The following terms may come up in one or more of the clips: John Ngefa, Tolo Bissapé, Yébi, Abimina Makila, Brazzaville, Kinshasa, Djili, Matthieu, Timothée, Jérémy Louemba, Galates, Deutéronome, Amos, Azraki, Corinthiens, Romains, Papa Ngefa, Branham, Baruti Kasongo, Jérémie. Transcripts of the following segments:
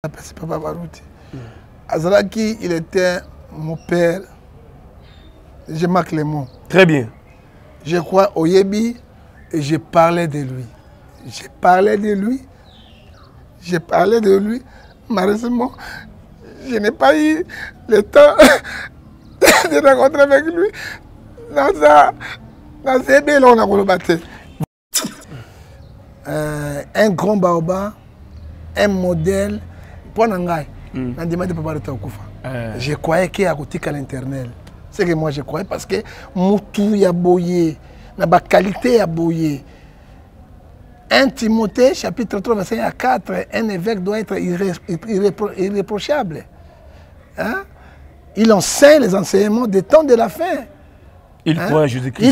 Papa Baruti. Azraki, il était mon père. Je marque les mots. Très bien. Je crois au Yébi et je parlais de lui. Malheureusement, je n'ai pas eu le temps de rencontrer avec lui. Dans Yébi, là, on a rebattu. Un grand baobab, un modèle. Je croyais qu'il y a à l'internel. C'est que moi je croyais parce que Moutou y a boyé, la qualité y a boyé. 1 Timothée chapitre 3 verset 4, un évêque doit être irréprochable. Hein? Il enseigne les enseignements des temps de la fin. Il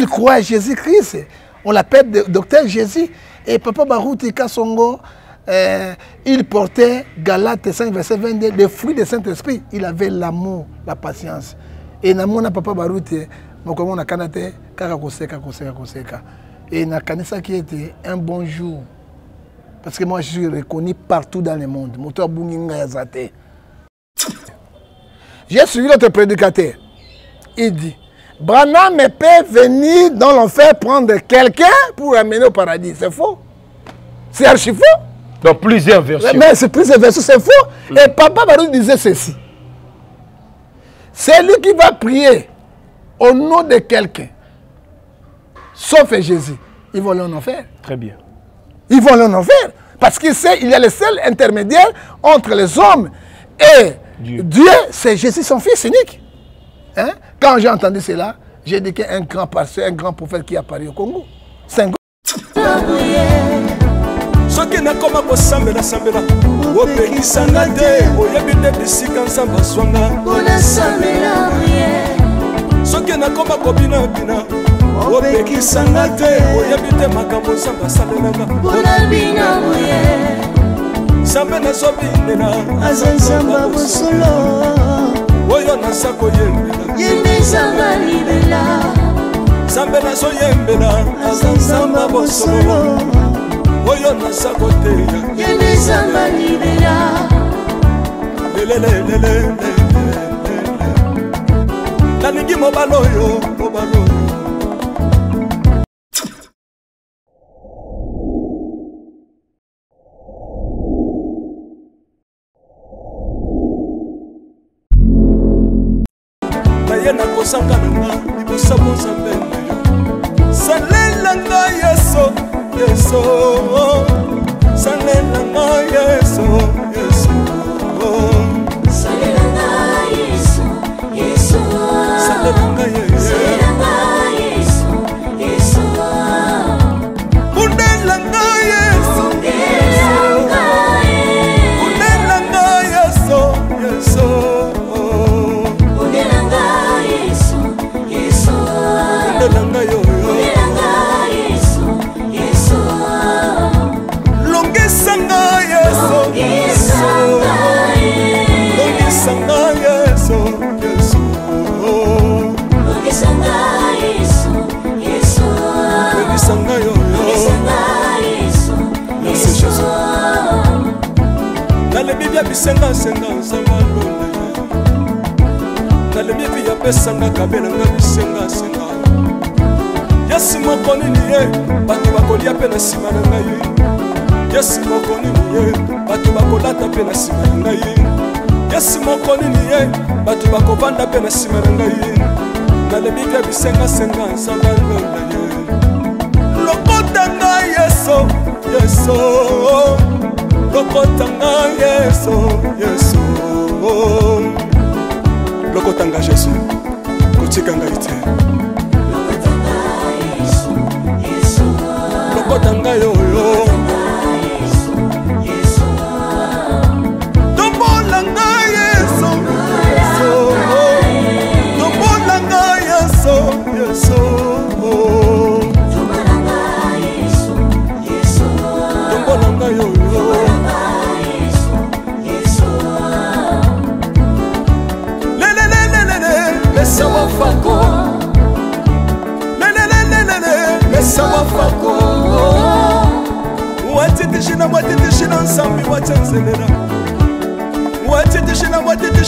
croit à Jésus-Christ. On l'appelle docteur Jésus. Et Papa Baruti Kasongo, il portait, Galates 5, verset 22, le fruit du Saint-Esprit. Il avait l'amour, la patience. Et l'amour de Papa Baruti, et ça qui était un bon jour. Parce que moi, je suis reconnu partout dans le monde. J'ai suivi notre prédicateur. Il dit, Branham peut venir dans l'enfer prendre quelqu'un pour amener au paradis. C'est faux. C'est archi faux. Dans plusieurs versions. Mais c'est plusieurs versions, c'est faux. Mm. Et Papa Baruti disait ceci. Celui qui va prier au nom de quelqu'un, sauf Jésus, ils vont aller en enfer. Très bien. Ils vont aller en enfer. Parce qu'il sait qu'il y a le seul intermédiaire entre les hommes et Dieu. Dieu, c'est Jésus, son fils unique. Hein? Quand j'ai entendu cela, j'ai dit qu'il y a un grand pasteur, un grand prophète qui apparaît au Congo. C'est un Oyo na sakote yende samba libera lelelelele Taniki mobaloyo mobaloyo.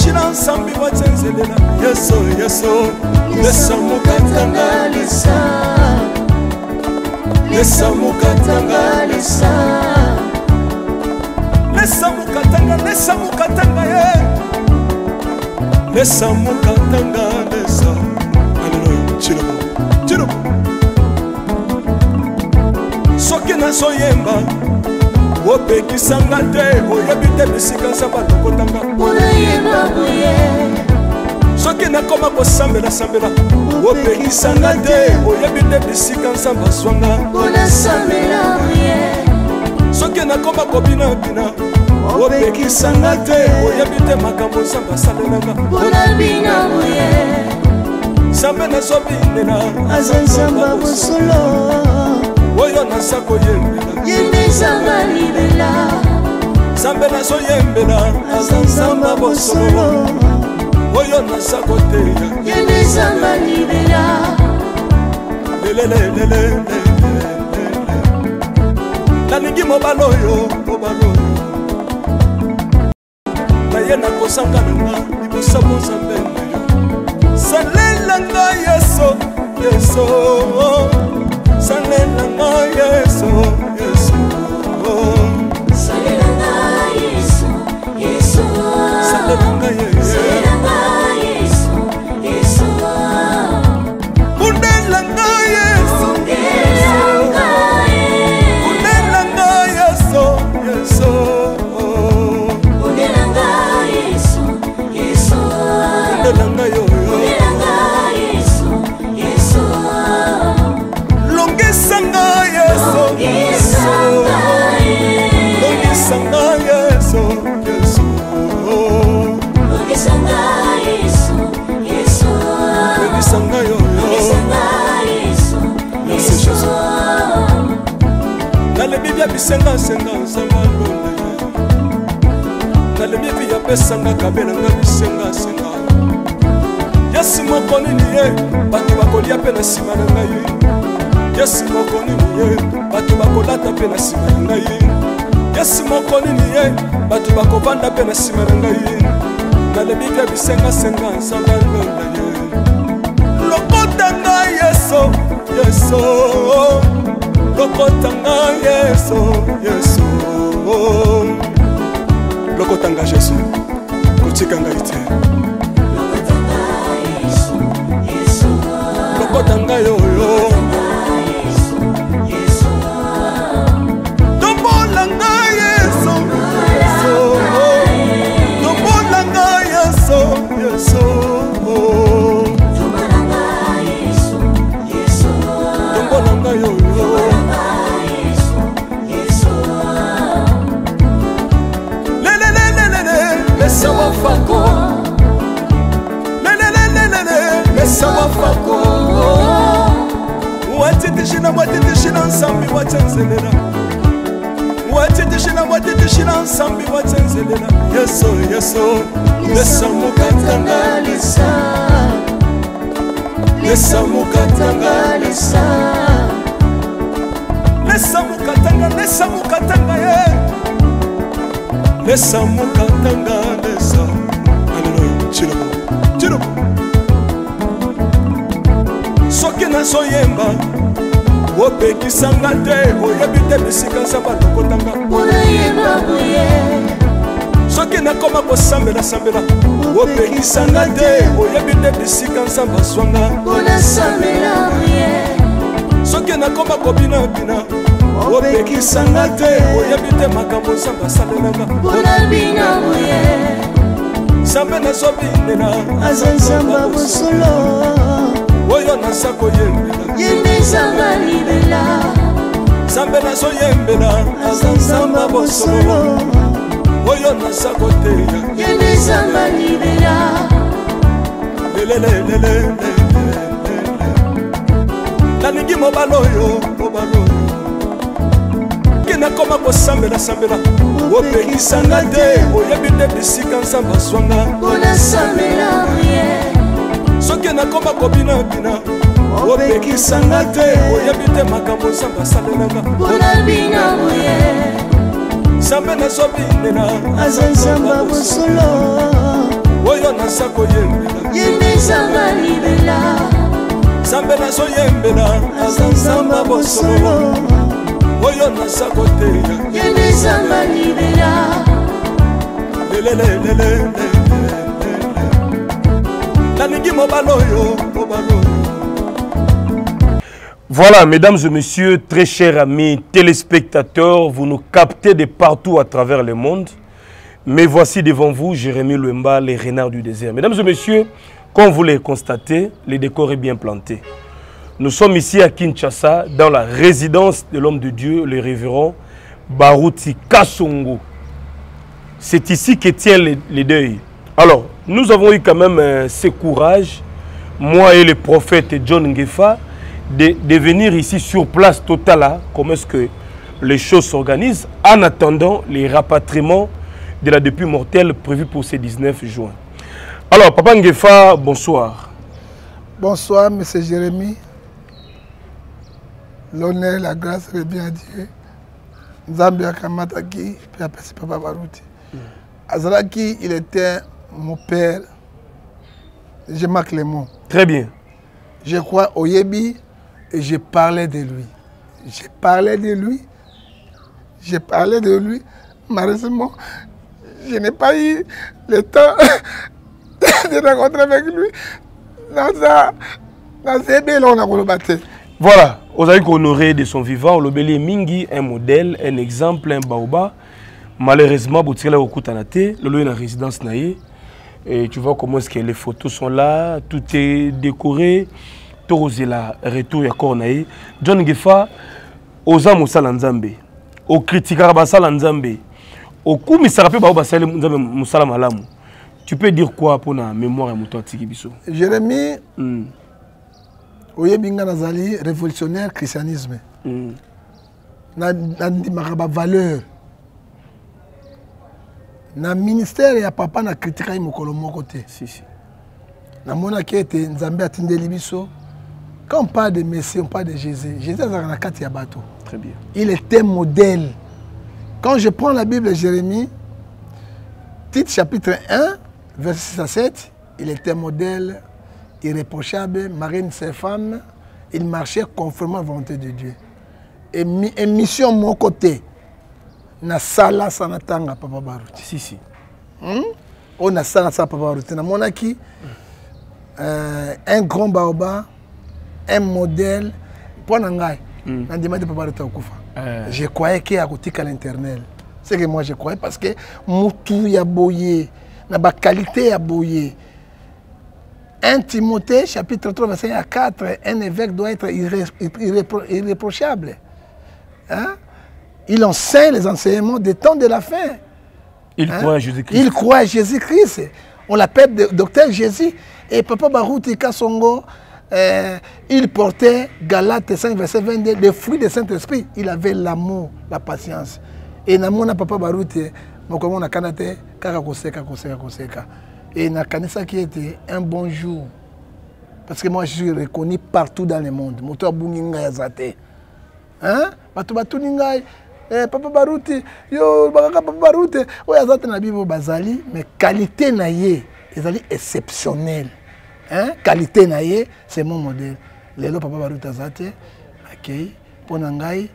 Shira sambi watsenzelela yeso yeso yeso mukatanga lisa yeso mukatanga lisa yeso mukatanga ye yeso mukatanga lisa haleluya chilo chilo sokena soyemba Ope ki sangate, oyebi te bisika sabato kotanga. Oyeba buye. Soki na koma ko sambela sambela. Ope ki sangate, oyebi te bisika samba swanga. Ona sambela buye. Soki na koma ko bina bina. Ope ki sangate, oyebi te makambo samba salenga. Ona bina buye. Sambela sobinela. Azan samba busolo. Oyona sakoyembe. Yembe samba libela Samba na so yembela Samba bosolo Oyo na sakote Yembe samba libela Lelelelele Laningi mobaloyo Mobaloyo Na yena kosanga nama Ibosa bosa mbele Salela nga yeso Yeso Salela nga yeso Senga senga samba londe Kalemi bi ya pesanga kabela ngabi senga senga Yesu mokoni niye batu bakolia pena sima na ngai Yesu mokoni niye batu bakolata pena sima na ngai Yesu mokoni niye batu bakobanda pena sima na ngai Kalemi bi senga senga samba londe Lokota ngai Yesu Yesu Lokotanga Yesu, Yesu Lokotanga Yesu, kotikanga ite Lokotanga Yesu, Yesu Lokotanga yoyo Yesu, Yesu Dombolanga Yesu, Yesu Dombolanga Yesu, Yesu Dombolanga Yesu, Yesu Dombolanga yoyo Sawa fako le sawa fako watitishina sambi watsenzelela watitishina sambi watsenzelela yeso yeso lesamukatangalisa lesamukatanga ye lesamukatanga lesa haleluya chilo chilo sokena soyemba opekisanga te oyebi te bisika sabato kotanga oyemba buye sokena koma kosambela sambela opekisanga te oyebi te bisika samba swanga onasambela buye sokena koma kobina bina Opeki sangate, oyebite makambo samba salenga. Onabina buye. Samba na sobinela, azansamba bosolo. Oyo na sakoyembela. Yembe samba libela. Samba na soyembela, azansamba bosolo. Oyo na sakoteya. Yembe samba libela. Lelelelele. Laningi mobaloyo, mobaloyo. Na koma ko sambela sambela opeki sangate oyebi te bisika samba swanga ona sambela buye soki na koma ko bina bina opeki sangate oyebi te makambo samba salenga ona bina buye samba na sobinela azan samba busolo Voilà, mesdames et messieurs, très chers amis téléspectateurs, vous nous captez de partout à travers le monde. Mais voici devant vous Jérémy Louemba, les renards du désert. Mesdames et messieurs, comme vous le constatez, le décor est bien planté. Nous sommes ici à Kinshasa, dans la résidence de l'homme de Dieu, le révérend Baruti Kasongo. C'est ici que tient les deuils. Alors, nous avons eu quand même ce courage, moi et le prophète John Ngefa, de venir ici sur place totale, comment est-ce que les choses s'organisent, en attendant les rapatriements de la dépouille mortelle prévue pour ce 19 juin. Alors, Papa Ngefa, bonsoir. Bonsoir, M. Jérémy. L'honneur et la grâce revient à Dieu. Nous avons bien Kamataki, puis après c'est Papa Baruti. Azraki, il était mon père. Je marque les mots. Très bien. Je crois au Yébi et je parlais de lui. Malheureusement, je n'ai pas eu le temps de rencontrer avec lui. Voilà, on a eu honoré de son vivant, l'obéli mingi, un modèle, un exemple, un baoba. Malheureusement, Boutila au Koutanate, le la résidence naïe. Et tu vois comment est-ce que les photos sont là, tout est décoré. Tout est là, retour à Cornaïe. John Ngefa, Oza Moussa Lanzambe, au critiquer Bassa Lanzambe, au coup, mais ça rappelle Baoba Moussa Malamu. Tu peux dire quoi pour la mémoire de Mouton Tikibiso? Jérémie, Oyebinga Nazali, révolutionnaire christianisme. Nandi Maraba valeur. Na ministère et à papa na critiqué mon colombo côté. Si si. Na mona qui était Nzambe atindeli biso. Quand on parle de Messie, on parle de Jésus. Jésus a na kati ya bato. Très bien. Il était modèle. Quand je prends la Bible de Jérémie, titre chapitre 1, verset 6 à 7, il était modèle, irréprochable, marié de ses femmes, il marchait conformément à la volonté de Dieu. Et mission mon côté. Na sala sanatanga Papa Baruti. Si si. On a sala sa Papa Baruti. Na monaki un grand baoba, un modèle. Pour n'engai. On demande Papa Baruti au kufa. Je croyais qu'il y a côté à l'internel. C'est que moi je croyais parce que mutu ya boyé, na ba qualité ya boyé. 1 Timothée chapitre 3 verset 4, un évêque doit être irréprochable. Hein? Il enseigne les enseignements des temps de la fin. Il croit à Jésus-Christ. Il croit à Jésus-Christ. On l'appelle docteur Jésus. Et Papa Baruti Kasongo, il portait Galates 5, verset 22, le fruit du Saint-Esprit. Il avait l'amour, la patience. Et l'amour de Papa Baruti, on a canadé, et na kanisa qui était un bon jour. Parce que moi, je suis reconnu partout dans le monde. Moto Bunginga Yazate. Hein? Bato Bato Ningai. Papa Baruti, yo, Papa Baruti, ouais, azate na bibo bazali, mais qualité naie, ezali exceptionnelle, hein, qualité naie, c'est mon modèle. Lelo Papa Baruti azate, ok, ponangai,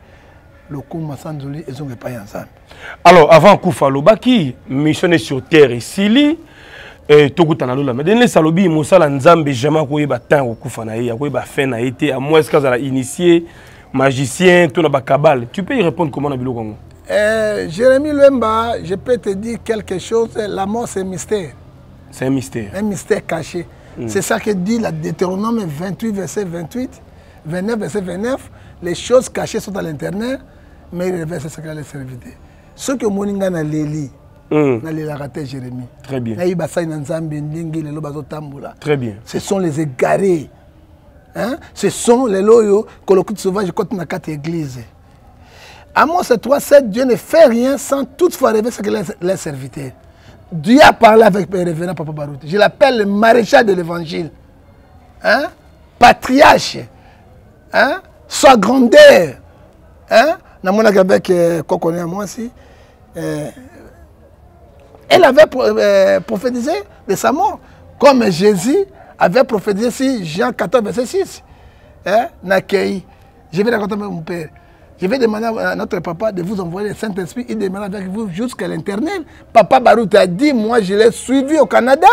loku masanzoli, ezonge pa yanzam. Alors avant Koufalobaki, missionné sur terre ici, tokutanalo la, mais dene salobi mosala nzambe jamais koye ba tan ko kufanaie, koye ba fin na été, à moins que ça la initié. Magicien, tout la cabale. Tu peux y répondre comment on a vu le Congo? Jérémy Louemba, je peux te dire quelque chose. La mort, c'est un mystère. C'est un mystère. Un mystère caché. C'est ça que dit la Deutéronome 28, verset 28, 29, verset 29. Les choses cachées sont à l'intérieur, mais il révèle ce secret à la servitude. Ceux qui ont été dans les lits, raté Jérémy. Très bien. Très bien. Ce sont les égarés. Hein? Ce sont les loyaux que le culte sauvage compte dans quatre églises. Amos 3,7, Dieu ne fait rien sans toutefois révéler ce que les serviteurs. Dieu a parlé avec le révérend Papa Baruti. Je l'appelle le maréchal de l'évangile. Hein? Patriarche. Hein? Sois grandeur. Hein? Dans mon avec Kokoné à moi aussi. Elle avait prophétisé de sa mort. Comme Jésus avait prophétisé sur Jean 14, verset 6. Hein? Je vais raconter à mon père. Je vais demander à notre papa de vous envoyer le Saint-Esprit. Il demeure avec vous jusqu'à l'Éternel. Papa Baruti a dit, moi je l'ai suivi au Canada.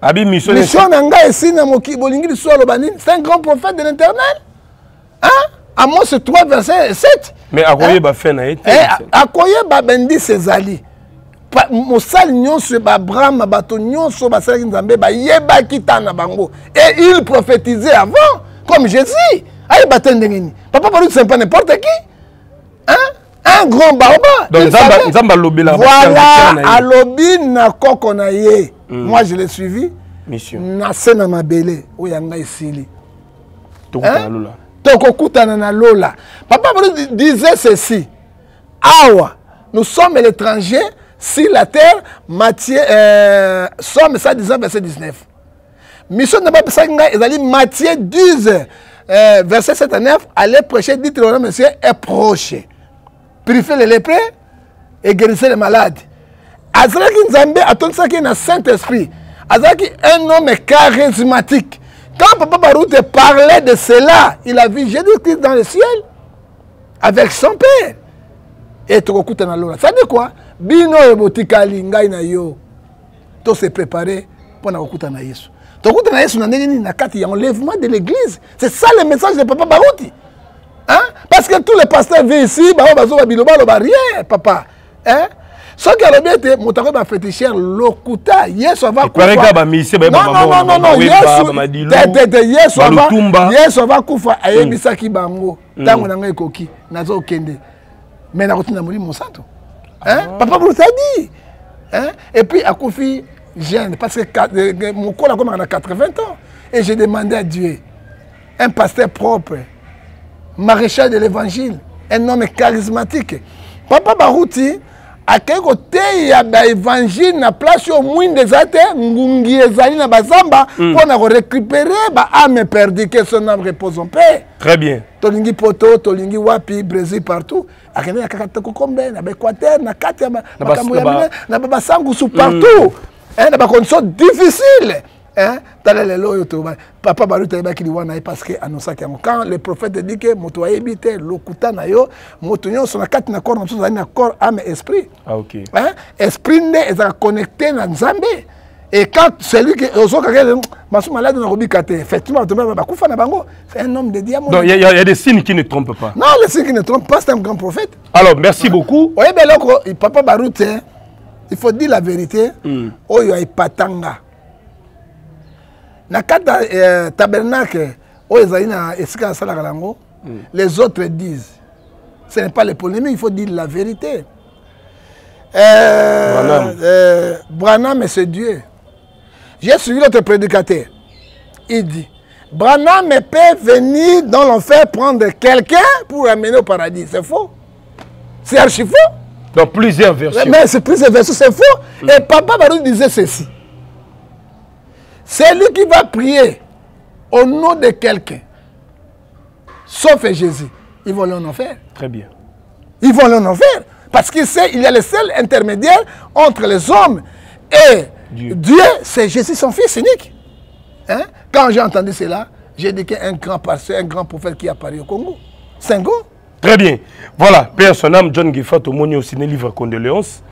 Abi mission Nanga ici na moki bolingi du soir lobani, c'est un grand prophète de l'Éternel. Hein? Amos 3 verset 7. Mais akoye ba fait na été. Akoye ba bendi sezali. Mosal nyonso ba Branham ba to nyonso ba sala nzambe ba yeba kitana bango. Et il prophétisait avant comme Jésus. Aye ba tendengeni. Papa Baruti c'est pas n'importe qui. Hein? Un grand baobab. Donc nzamba lobela. Voilà, alobi na koko na ye. Mm. Moi, je l'ai suivi. Monsieur. Nassé na mabele. Oyanga isili. Tokuta na lola. Tokuta na lola. Papa disait ceci. Awa, nous sommes l'étranger si la terre, Matthieu, Somme 119, verset 19. Mission n'a pas pensé que ils allaient Matthieu 10, verset 7 à 9, aller prêcher, dit le monsieur, est proche. Purifier les lépreux et guérissez les malades. Azraki Nzambe attend ça qui est dans Saint-Esprit. Azraki un homme charismatique. Quand Papa Baruti parlait de cela, il a vu Jésus-Christ dans le ciel avec son père. Et tu écoutes dans l'eau. Ça dit quoi? Bino et Botikali, Ngai na yo. Tout se préparé pour nous écouter dans Jésus. Tu écoutes dans Jésus, il y a un enlèvement de l'église. C'est ça le message de Papa Baruti. Hein? Parce que tous les pasteurs viennent ici, rien, papa. Hein? Ce qui a bien été, Moutaro va féticher l'okuta. Yes, on va couper. Non. Yes, on va couper. Yes, on va couper. Yes, on va couper. À quel côté il y a l'évangile, la place au moins des athées, Ngungi et Zalina Bazamba, pour récupérer l'âme perdue, que son âme repose en paix. Très bien. Tolingi Poto, Tolingi Wapi, Brésil, partout. À quel Équateur, Nakatia, Nabasangoussou, partout. C'est une condition difficile. Papa Baruti parce que quand le prophète dit que moto ayebite lokuta na yo moto nyonso na kati na corps na tozali na corps âme esprit. Ah OK. Hein? Esprit est connecté na Nzambe et quand celui qui ozoka masu malade na robika te effectivement ba kufa na bango c'est un homme de diamant. Donc il y a des signes qui ne trompent pas. Non, les signes qui ne trompent pas, c'est un grand prophète. Alors merci beaucoup. Oyebeloko Papa Baruti il faut dire la vérité. Oyo ipatanga Nakata tabernacle, les autres disent. Ce n'est pas les polémiques, il faut dire la vérité. Branham, c'est Dieu. J'ai suivi notre prédicateur. Il dit, Branham peut venir dans l'enfer prendre quelqu'un pour l'amener au paradis. C'est faux. C'est archi faux. Dans plusieurs versions. Mais c'est plusieurs versions, c'est faux. Et Papa Baruti disait ceci. C'est lui qui va prier au nom de quelqu'un, sauf Jésus, ils vont aller en enfer. Très bien. Ils vont aller en enfer. Parce qu'il sait qu'il y a le seul intermédiaire entre les hommes et Dieu. Dieu, c'est Jésus, son fils unique. Hein? Quand j'ai entendu cela, j'ai dit qu'il y a un grand pasteur, un grand prophète qui apparaît au Congo. Senghor. Très bien. Voilà, Père, son âme, John Ngefa, témoigne aussi dans le livre Condoléances.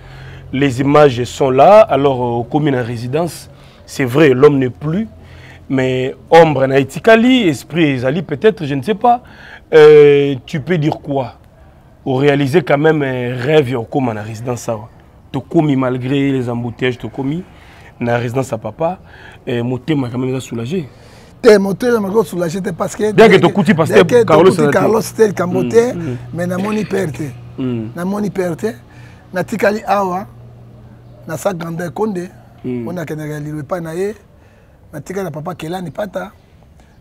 Les images sont là. Alors, au commun en résidence, c'est vrai, l'homme n'est plus, mais ombre en Haïtikali, esprit Ezali peut-être, je ne sais pas. Tu peux dire quoi? Ou réaliser quand même un rêve comme en résidence à tu commis malgré les embouteillages, tu commis dans la résidence à papa. Mon thème m'a quand même soulagé. Mon thème m'a soulagé parce que. Bien que tu coûtes parce que Carlos tel Camboté, mais na moni perte. Na moni perte. Na tikali awa. Na sa grande konde. On a pas naé, Natika n'a papa Kela n'est pas ta,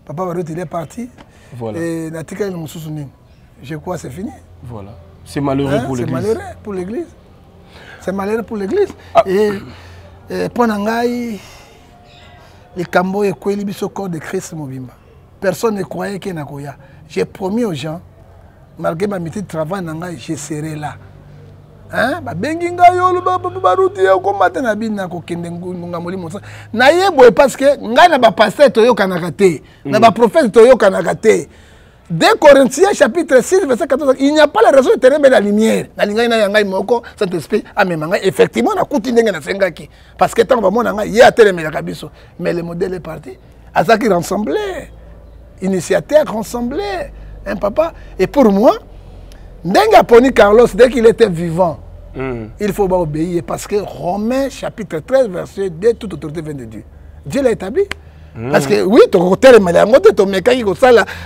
Papa Baruti il est parti. Voilà. Et Natika il m'a soutenu. Je crois que c'est fini. Voilà. C'est malheureux pour l'Église. C'est malheureux pour l'Église. C'est malheureux pour l'Église. Et Ponangai, les Cambo et Kouélibi sont corps de Christ Mobimba. Personne ne croyait qu'il y en a Koya. J'ai promis aux gens, malgré ma métier de travail, je serai là. Hein? Benginga yolo baruti ya komata na bina ko kende ngunga molimo sa. Na yebo parce que ngai na ba pasteur to yokanaka te, na ba prophète to yokanaka te. Dès Corinthiens chapitre 6 verset 14, il n'y a pas la raison de tenir la lumière. La linga na yangai moko Saint-Esprit amemanga effectivement na kuti ndenge na sengaki parce que tant ba mona ngai ya telemela kabiso, mais le modèle est parti. Azraki rassemblait, initiateur rassemblait, hein papa. Et pour moi Ndengaponi Carlos, dès qu'il était vivant, il faut pas obéir parce que Romains chapitre 13, verset 2, toute autorité vient de Dieu. Dieu l'a établi. Parce que oui,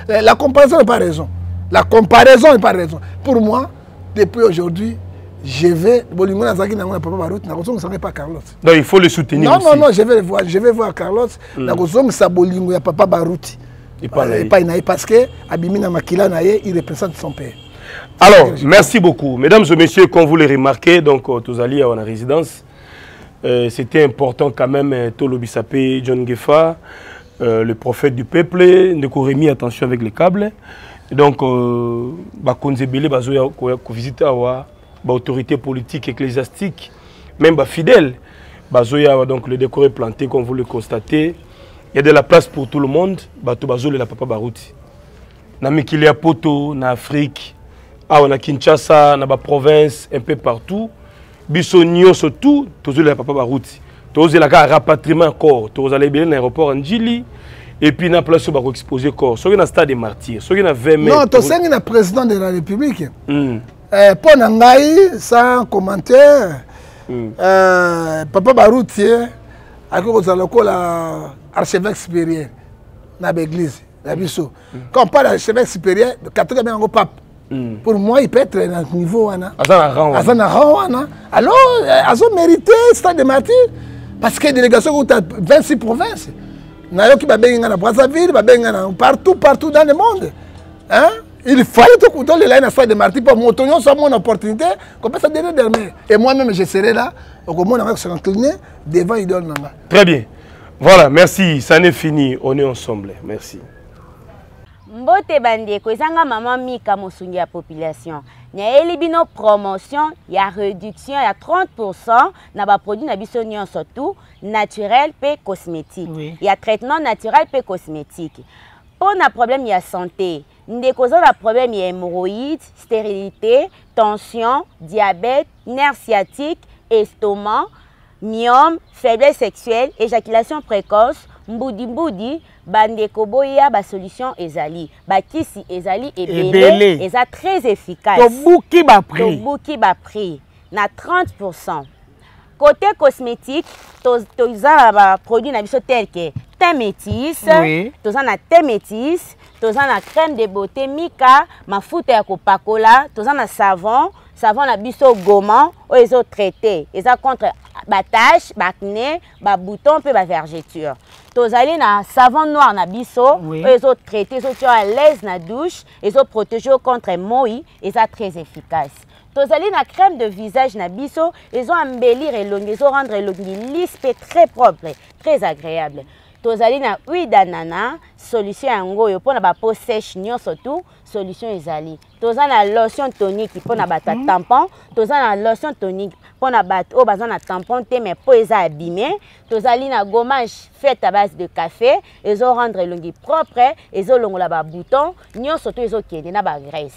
la comparaison n'est pas raison. La comparaison n'est pas raison. Pour moi, depuis aujourd'hui, je vais. Pas Carlos. Donc il faut le soutenir. Non, aussi. Non, non, je vais voir. Je vais voir Carlos. Il Papa Baruti. Parce que Abimina Makila, il représente son père. Alors, merci beaucoup. Mesdames et messieurs, comme vous le remarquez, donc, tous alliés à la résidence, c'était important quand même, Tolo Bissapé, John Ngefa, le prophète du peuple, Ndeko Rémi, attention avec les câbles. Et donc, Konzebele, visite autorité politique, ecclésiastique, même fidèle, Bazoya, donc le décor est planté, comme vous le constatez. Il y a de la place pour tout le monde, Bazoya, la Papa Baruti. Na Mikili à Poto, na Afrique, na Kinshasa, na ba province, un peu partout. Bissonio surtout, tous les Papa Baruti. Tous les gars rapatriement corps, tous les bien l'aéroport en Djili et puis na place où exposer corps. Soit na stade des martyrs, soit na 20 mètres. Non, tous les président de la République. Pour Nangaï, sans commentaire, Papa Baruti, à cause de l'archevêque supérieur, na l'église. Quand on parle d'archevêque supérieur, le catholique est un pape. Pour moi, il peut être à un niveau. Alors, ils ont mérité le stade de martyr. Parce que la délégation a 26 provinces. Il y a Brazzaville, partout dans le monde. Hein? Il fallait tout le temps aller dans le stade de martyr pour montrer mon opportunité. Et moi-même, je serai là. Au moment où on sera incliné devant l'idole. Très bien. Voilà, merci. Ça n'est fini. On est ensemble. Merci. Mbote bandeko ezanga mama mika mosungi ya population. Nya elibino promotion ya réduction ya 30% na ba produit na biso nyonso tout naturel pe cosmétique. Oui. Ya traitement naturel pe cosmétique. Pona problème ya santé, ndeko za na problème ya hémorroïdes, stérilité, tension, diabète, nerf sciatique, estomac, myome, faiblesse sexuelle, éjaculation précoce. Mboudi mboudi, bandeko boya ba solution ezali, ba kisi ezali ebele, eza très efficace. Tobuki ba prix na 30%. Côté cosmétique, toza ba produit na biso tel que teint métis, toza na teint métis, toza na crème de beauté Mika, mafuta ya kopakola, toza na savon na biso goma, o ezo traité, eza contre ba tache, ba acné, ba bouton pe ba vergeture. Tozali na savon noir na biso, ils ont traité, ils sont à l'aise na douche, ils ont protégé contre mohi, ils sont très efficaces. Tozali na crème de visage na biso, ils ont embellir et longue, ils ont rendre longue lisse et très propre, très agréable. Tozali na huile d'ananas, solution angoyo pour na ba peau sèche nyo surtout, solution ezali. Tozali na lotion tonique pour na ba tampon, tozali na lotion tonique pour na ba o bazan na tampon te mais peau eza abîmée. Tozali na gommage fait à base de café, ils ont rendre longue propre, ils ont longola ba bouton, nyo surtout ils ont kende na ba graisse.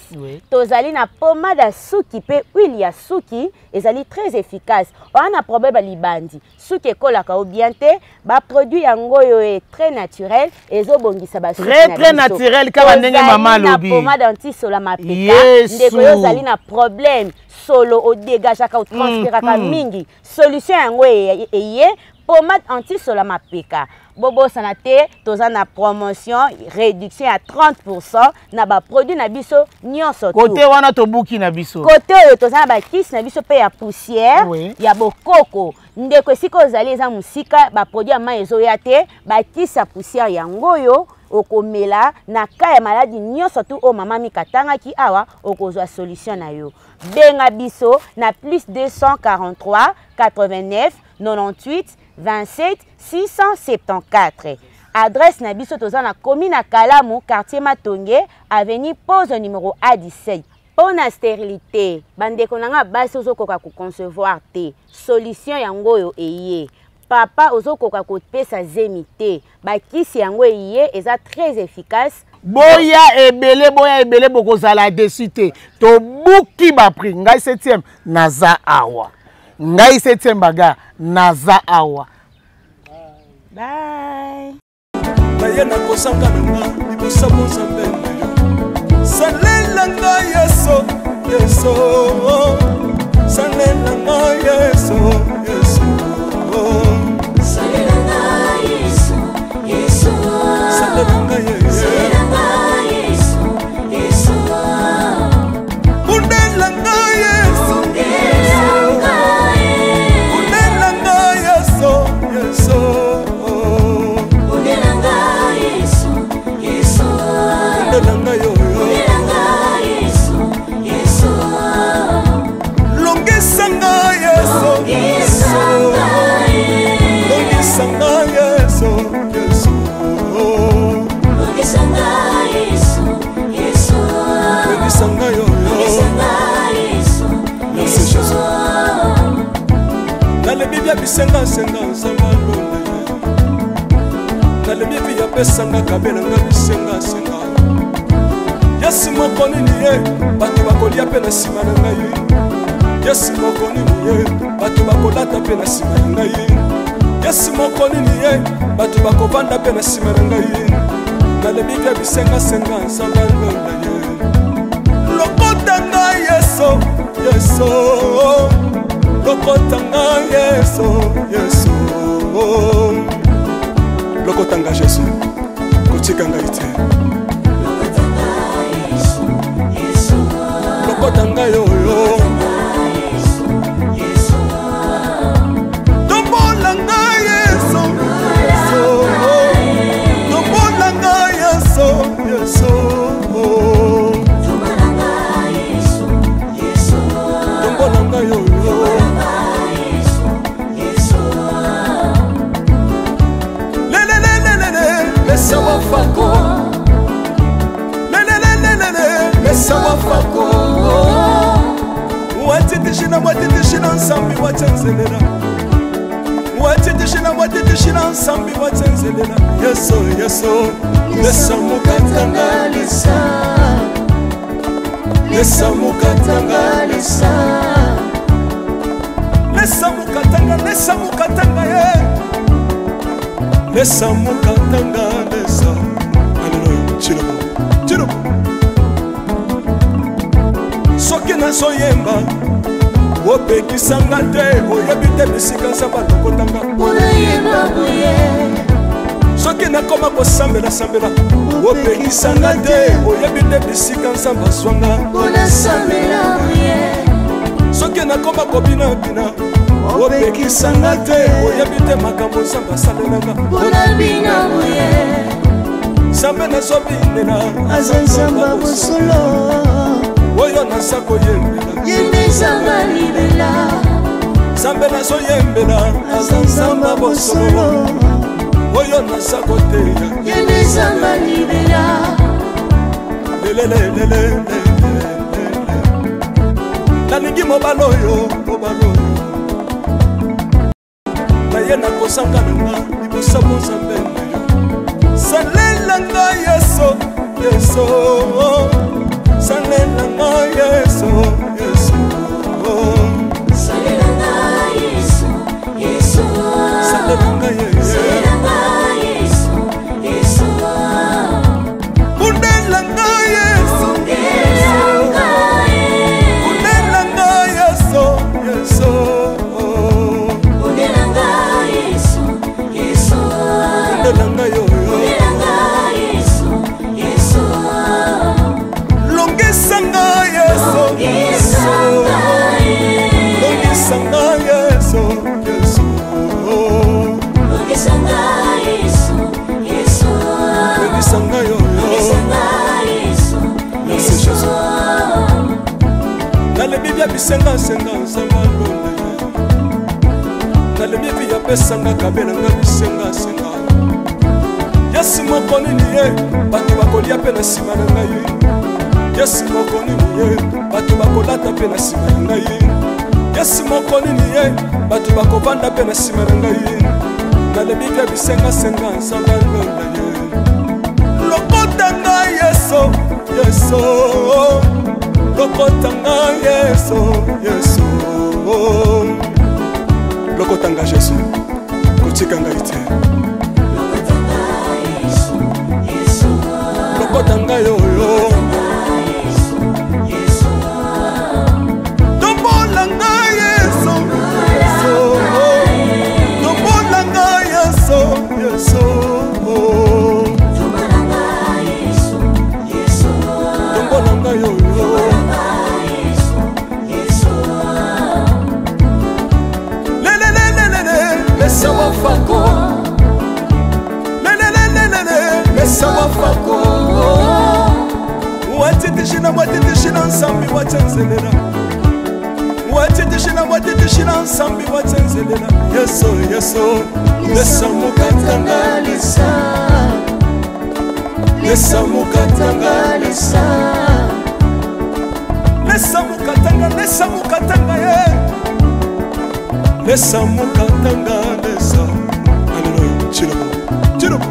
Tozali na pommade à souki pe huile ya souki, ezali très efficace. On a problème libandi, souki kola ka obienté, ba produit angoyo très naturel et très naturel quand on a maman pommade anti solamapeka ndeko yozali na problème solo au dégage aka transpiraka mingi solution yango eye pommade anti solamapeka bobo sanate toza na promotion réduction à 30% na ba produit na biso nyonso côté wana tobuki na biso côté toza ba kiss na biso pe ya poussière ya bokoko ndeko siko ozali eza musika ba produit ya ma ezo ya te ba kiss ya poussière yangoyo okomela na ka ya maladie nyonso tout o mama mikatanga ki awa okozwa solution na yo benga biso na plus 243 89 98 27 674. Adresse na biso toza na commune Kalamu quartier Matongé avenue Pose numéro A17. On a stérilité, bande konanga basi ozokoka ko concevoir té. Solution yango yo eyé. Papa ozokoka ko pesa zemité. Ba kisi yango eyé eza très efficace. Boya ebele bokozala desité. To buki ba pri ngai 7e naza awa. Ngai 7e baga naza awa. Bye. Bye. Salelanga yeso yeso salelanga yeso yeso salelanga yeso yeso salelanga yeso yeso undelanga yeso undelanga yeso yeso Senga senga senga londe Kalemi bi ya pesanga kabela ngabi senga senga Yesu mokoni niye bato bakolia pe na sima na ngai Yesu mokoni niye bato bakolata pe na sima na ngai Yesu mokoni niye bato bakobanda pe na sima na ngai Kalemi bi senga senga senga londe Lokota ngai Yesu Yesu Lokotanga Yesu, Yesu Lokotanga Yesu, kotikanga ite Lokotanga Yesu, Yesu Lokotanga yoyo Yesu, Yesu Tombolanga Yesu, Yesu Tombolanga Yesu, Yesu Tombolanga Yesu, Yesu Tombolanga yoyo Sawa fako le sawa fako watitishina nsambi watenzelela watitishina nsambi watenzelela yeso yeso lesamukatangalisa lesamukatanga ye Lesa mukatanga lesa Hallelujah, chilobo Soki na soyemba Wopeki sangate Oyebite misika sabato kotanga Unayemba buye Soki na koma kosambela sambela Wopeki sangate Oyebite misika samba swanga Unasambela buye Soki na koma kobina bina Wopeki sangate, oyebite makambo samba salelanga Unabina buye Sambe na sobinena Azansamba busolo Oyo nasako yembela Yembe samba libela Sambe na soyembela Azansamba busolo Oyo nasako teya Yembe samba libela Lelelelele Laningi mobaloyo, mobaloyo Yena kosanga nanga libosa bonza mbembe Salelanga Yesu Yesu Salelanga Yesu Yesu Salelanga Yesu Yesu Salelanga Yesu Yesu Yesu Undelanga Yesu Undelanga Yesu Yesu Senga senga senga londe Kalemi bi ya pesanga kabela ngabi senga senga Yesu mokoni niye bato bakolia pe na sima na ngai Yes, mon connu, Batubacola tapé la Simarangaï. Yes, mon connu, Batubacovan tapé la Simarangaï. Dans les big à 55 ans, ça va l'envoyer. Le potanga, yes, oh, yes, oh. Le potanga, yes, oh, yes, oh. Le potanga, yes, oh. Kotikanga, yes, oh. Tanga yo yo Yesu Tobolanga Yesu Tobolanga Yesu Yesu Tobolanga Yesu Yesu Tobolanga yo yo Yesu Yesu Le le le le le le Lesa wafako Le le le le le Lesa wafako Wati tishina nsambi watanzelela Wati tishina nsambi watanzelela Yeso, yeso Lesa mukatanga lisa Lesa mukatanga lisa Lesa mukatanga ye Lesa mukatanga lisa Hallelujah, chilobo, chilobo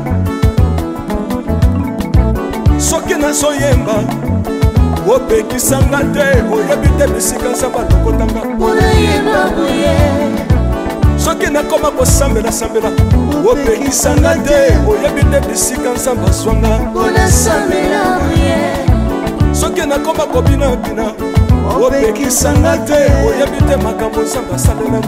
Sokina soyemba Ope ki sangate, oyebi te bisika nzaba lokotanga. Oye babuye. Soki na koma ko sambela sambela. Ope ki sangate, oyebi te bisika nzaba swanga. Ona sambela buye. Soki na koma ko bina bina. Ope ki sangate, oyebi te makambo nzaba salela.